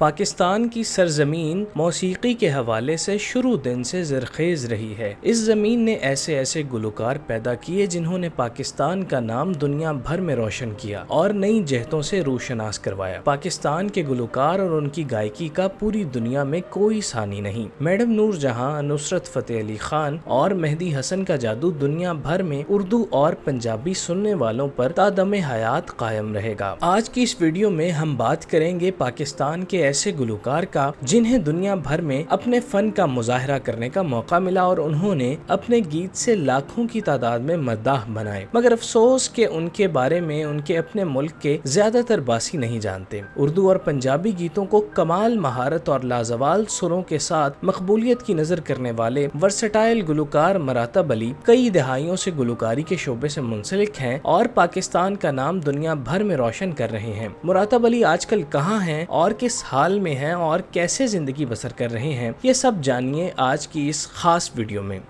पाकिस्तान की सरजमीन मौसीकी के हवाले से शुरू दिन से ज़रखेज़ रही है। इस ज़मीन ने ऐसे ऐसे गुलकार पैदा किए जिन्होंने पाकिस्तान का नाम दुनिया भर में रोशन किया और नई जहतों से रोशनास करवाया। पाकिस्तान के गुलकार और उनकी गायकी का पूरी दुनिया में कोई सानी नहीं। मैडम नूर जहां, नुसरत फतेह अली खान और मेहदी हसन का जादू दुनिया भर में उर्दू और पंजाबी सुनने वालों पर तादम हयात कायम रहेगा। आज की इस वीडियो में हम बात करेंगे पाकिस्तान के ऐसे गुलकार का जिन्हें दुनिया भर में अपने फन का मुजाहरा करने का मौका मिला और उन्होंने अपने गीत से लाखों की तादाद में मद्दाह बनाए, मगर अफसोस के उनके बारे में उनके अपने मुल्क के ज्यादातर बासी नहीं जानते। उर्दू और पंजाबी गीतों को कमाल महारत और लाजवाल सुरों के साथ मकबूलियत की नजर करने वाले वर्सेटाइल गुलकार मरातब अली कई दहाइयों से गुलकारी के शोबे से मुंसलिक हैं और पाकिस्तान का नाम दुनिया भर में रोशन कर रहे हैं। मरातब अली आजकल कहाँ हैं और किस हाल में हैं और कैसे जिंदगी बसर कर रहे हैं, ये सब जानिए आज की इस खास वीडियो में।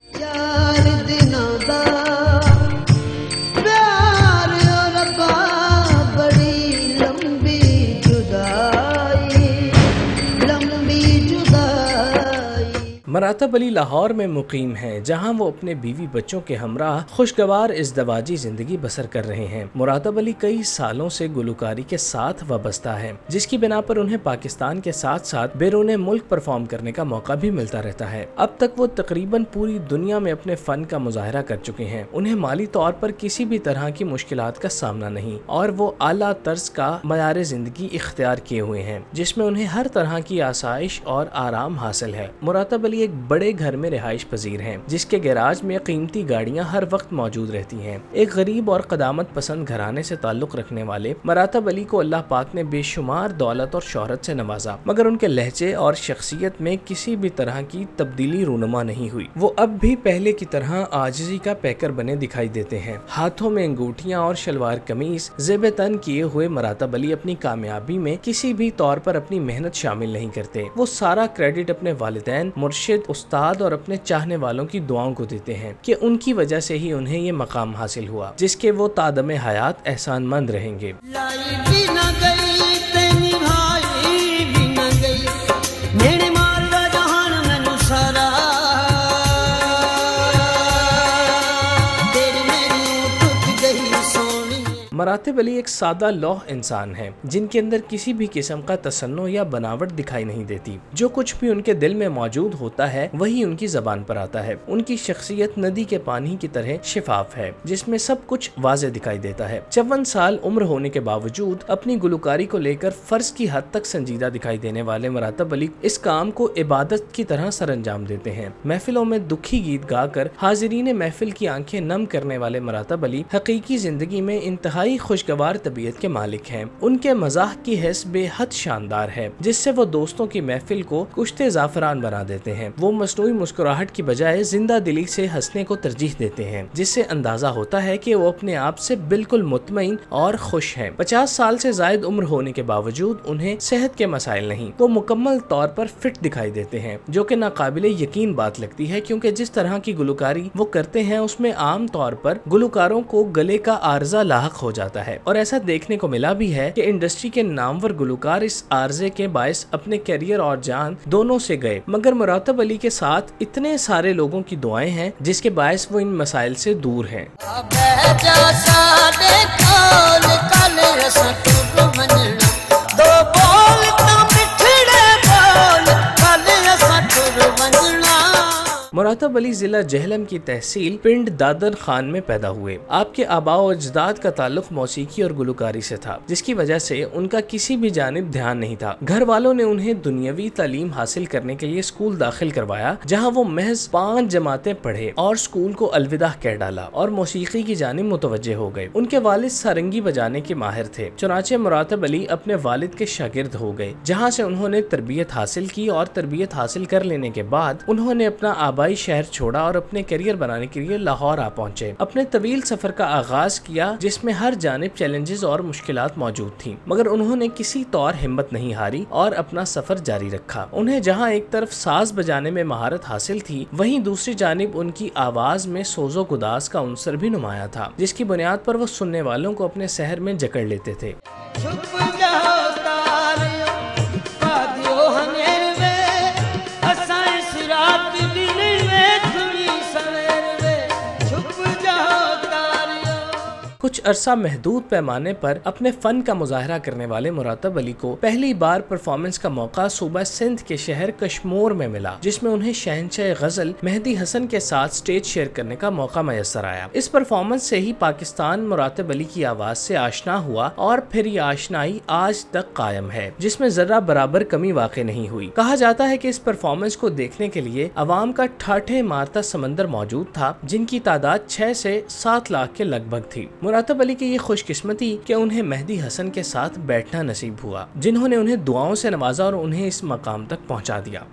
मरातब अली लाहौर में मुकीम हैं, जहां वो अपने बीवी बच्चों के हमरा खुशगवार इज़्दवाजी ज़िंदगी बसर कर रहे हैं। मरातब अली कई सालों से गुलकारी के साथ वाबस्ता है, जिसकी बिना पर उन्हें पाकिस्तान के साथ साथ बैरून मुल्क परफॉर्म करने का मौका भी मिलता रहता है। अब तक वो तकरीबन पूरी दुनिया में अपने फन का मुजाहरा कर चुके हैं। उन्हें माली तौर पर किसी भी तरह की मुश्किलात का सामना नहीं और वो आला तर्ज का मयार ज़िंदगी इख्तियार किए हुए हैं, जिसमें उन्हें हर तरह की आसाइश और आराम हासिल है। मरातब अली एक बड़े घर में रिहाइश पजीर हैं, जिसके गैराज में कीमती गाड़ियां हर वक्त मौजूद रहती हैं। एक गरीब और कदामत पसंद घराने से ताल्लुक रखने वाले मरातब अली को अल्लाह पाक ने बेशुमार दौलत और शोहरत से नवाजा, मगर उनके लहजे और शख्सियत में किसी भी तरह की तब्दीली रूनुमा नहीं हुई। वो अब भी पहले की तरह आजिजी का पैकर बने दिखाई देते हैं। हाथों में अंगूठियाँ और शलवार कमीज जेब तन किए हुए मरातब अली अपनी कामयाबी में किसी भी तौर पर अपनी मेहनत शामिल नहीं करते। वो सारा क्रेडिट अपने वालिदैन, मुर्शिद, उस्ताद और अपने चाहने वालों की दुआओं को देते हैं कि उनकी वजह से ही उन्हें ये मकाम हासिल हुआ, जिसके वो तादमे हयात एहसानमंद रहेंगे। मरातब अली एक सादा लौह इंसान है, जिनके अंदर किसी भी किस्म का तसन्नो या बनावट दिखाई नहीं देती। जो कुछ भी उनके दिल में मौजूद होता है वही उनकी जबान पर आता है। उनकी शख्सियत नदी के पानी की तरह शिफाफ है, जिसमें सब कुछ वाज़े दिखाई देता है। 54 साल उम्र होने के बावजूद अपनी गुलकारी को लेकर फर्ज की हद तक संजीदा दिखाई देने वाले मरातब अली इस काम को इबादत की तरह सरअंजाम देते हैं। महफिलों में दुखी गीत गाकर हाजरीन महफिल की आंखें नम करने वाले मरातब अली हकीकी जिंदगी में इंतहा खुशगवार तबीयत के मालिक हैं। उनके मजाक की हिस्स बेहद शानदार है, जिससे वो दोस्तों की महफिल को कुश्ते जाफरान बना देते हैं। वो मस्नूई मुस्कुराहट की बजाय जिंदा दिली से हंसने को तरजीह देते हैं, जिससे अंदाजा होता है कि वो अपने आप से बिल्कुल मुतमईन और खुश हैं। 50 साल से जायद उम्र होने के बावजूद उन्हें सेहत के मसाइल नहीं, वो मुकम्मल तौर पर फिट दिखाई देते हैं, जो कि नाकाबिले यकीन बात लगती है, क्योंकि जिस तरह की गुलकारी वो करते हैं उसमें आम तौर पर गुलकारों को गले का आर्जा लाहक हो जाता है। और ऐसा देखने को मिला भी है कि इंडस्ट्री के नामवर गुलकार इस आर्जे के बायस अपने कैरियर और जान दोनों से गए, मगर मरातब अली के साथ इतने सारे लोगों की दुआएं हैं जिसके बायस वो इन मसाइल से दूर हैं। मरातब अली जिला जहलम की तहसील पिंड दादन खान में पैदा हुए। आपके आबा और अजदाद का ताल्लुक मौसीकी और गुलकारी से था, जिसकी वजह से उनका किसी भी जानिब ध्यान नहीं था। घर वालों ने उन्हें दुनियावी तालीम हासिल करने के लिए स्कूल दाखिल करवाया, जहां वो महज 5 जमातें पढ़े और स्कूल को अलविदा कह डाला और मौसीकी की जानिब मुतवज्जे हो गए। उनके वालिद सारंगी बजाने के माहिर थे, चुनाचे मरातब अली अपने वालिद के शागिर्द हो गए, जहाँ से उन्होंने तरबियत हासिल की और तरबियत हासिल कर लेने के बाद उन्होंने अपना आबा आबाई शहर छोड़ा और अपने करियर बनाने के लिए लाहौर आ पहुँचे। अपने तवील सफर का आगाज किया जिसमें हर जानिब चैलेंजेस और मुश्किलात मौजूद थी, मगर उन्होंने किसी तौर हिम्मत नहीं हारी और अपना सफर जारी रखा। उन्हें जहाँ एक तरफ साज बजाने में महारत हासिल थी, वहीं दूसरी जानिब उनकी आवाज में सोजो गुदास का अंसर भी नुमाया था, जिसकी बुनियाद पर वो सुनने वालों को अपने शहर में जकड़ लेते थे। कुछ अरसा महदूद पैमाने पर अपने फन का मुजाहरा करने वाले मुरातब अली को पहली बार परफॉर्मेंस का मौका सूबा सिंध के शहर कश्मोर में मिला, जिसमें उन्हें शहंशाह गजल मेहदी हसन के साथ स्टेज शेयर करने का मौका मयसर आया। इस परफॉर्मेंस से ही पाकिस्तान मुरातब अली की आवाज से आशना हुआ और फिर ये आशनाई आज तक कायम है, जिसमें जरा बराबर कमी वाकई नहीं हुई। कहा जाता है कि इस परफॉर्मेंस को देखने के लिए अवाम का ठाठे मारता समंदर मौजूद था, जिनकी तादाद 6 से 7 लाख के लगभग थी। मुरातब अली की ये खुशकिस्मती कि उन्हें मेहदी हसन के साथ बैठना नसीब हुआ, जिन्होंने उन्हें दुआओं से नवाजा और उन्हें इस मकाम तक पहुंचा दिया।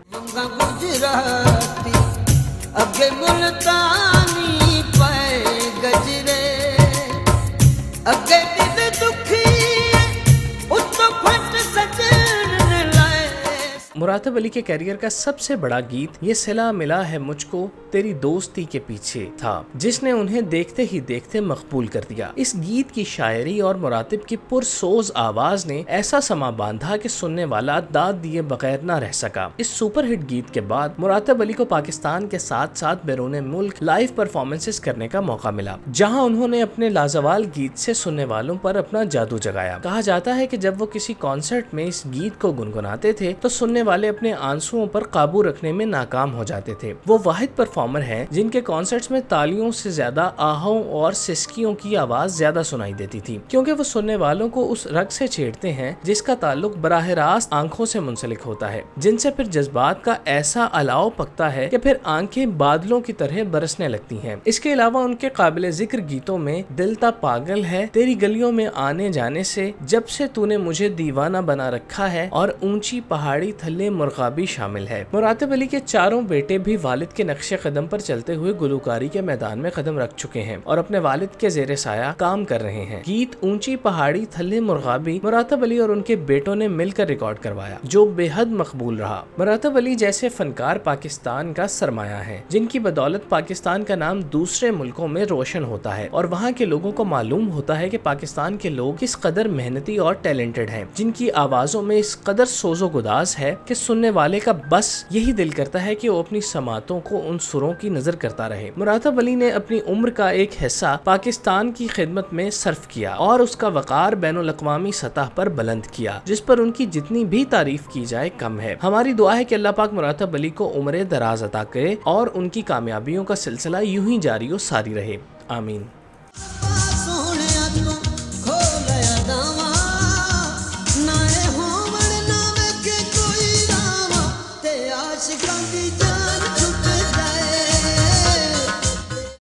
मुरातब अली के करियर का सबसे बड़ा गीत ये सिला मिला है मुझको तेरी दोस्ती के पीछे था, जिसने उन्हें देखते ही देखते मकबूल कर दिया। इस गीत की शायरी और मुरातब की पुरसोज आवाज ने ऐसा समा बांधा कि सुनने वाला दाद दिए बगैर ना रह सका। इस सुपरहिट गीत के बाद मुरातब अली को पाकिस्तान के साथ साथ बैरून मुल्क लाइव परफॉर्मेंसेस करने का मौका मिला, जहाँ उन्होंने अपने लाजवाल गीत से सुनने वालों पर अपना जादू जगाया। कहा जाता है कि जब वो किसी कॉन्सर्ट में इस गीत को गुनगुनाते थे तो सुनने वाले अपने आंसुओं पर काबू रखने में नाकाम हो जाते थे। वो वाहिद परफॉर्मर हैं जिनके कॉन्सर्ट्स में तालियों से ज्यादा आहों और सिस्कियों की आवाज ज्यादा सुनाई देती थी, क्योंकि वो सुनने वालों को उस रग से छेड़ते हैं जिसका ताल्लुक बराह रास्त आंखों से मुंसलिक होता है, जिनसे फिर जज्बात का ऐसा अलाव पकता है कि फिर आंखें बादलों की तरह बरसने लगती हैं। इसके अलावा उनके काबिल जिक्र गीतों में दिल ता पागल है, तेरी गलियों में आने जाने से, जब से तूने मुझे दीवाना बना रखा है और ऊंची पहाड़ी मुर्गा भी शामिल है। मुरातब अली के चारों बेटे भी वालिद के नक्शे कदम पर चलते हुए गुलूकारी के मैदान में कदम रख चुके हैं और अपने वालिद के जेरे साया काम कर रहे हैं। गीत ऊंची पहाड़ी थल्ले मुर्गाबी मुरातब अली और उनके बेटों ने मिलकर रिकॉर्ड करवाया, जो बेहद मकबूल रहा। मुरातब अली जैसे फनकार पाकिस्तान का सरमाया है, जिनकी बदौलत पाकिस्तान का नाम दूसरे मुल्कों में रोशन होता है और वहाँ के लोगों को मालूम होता है की पाकिस्तान के लोग किस कदर मेहनती और टैलेंटेड है, जिनकी आवाजों में इस कदर सोजो गुदाज है कि सुनने वाले का बस यही दिल करता है कि वो अपनी समातों को उन सुरों की नजर करता रहे। मुरातब अली ने अपनी उम्र का एक हिस्सा पाकिस्तान की खिदमत में सर्फ किया और उसका वकार बैनुल-अक़वामी सतह पर बुलंद किया, जिस पर उनकी जितनी भी तारीफ की जाए कम है। हमारी दुआ है कि अल्लाह पाक मुरातब अली को उम्र दराज अता करे और उनकी कामयाबियों का सिलसिला यूं ही जारी और सारी रहे। आमीन। It's gonna be done।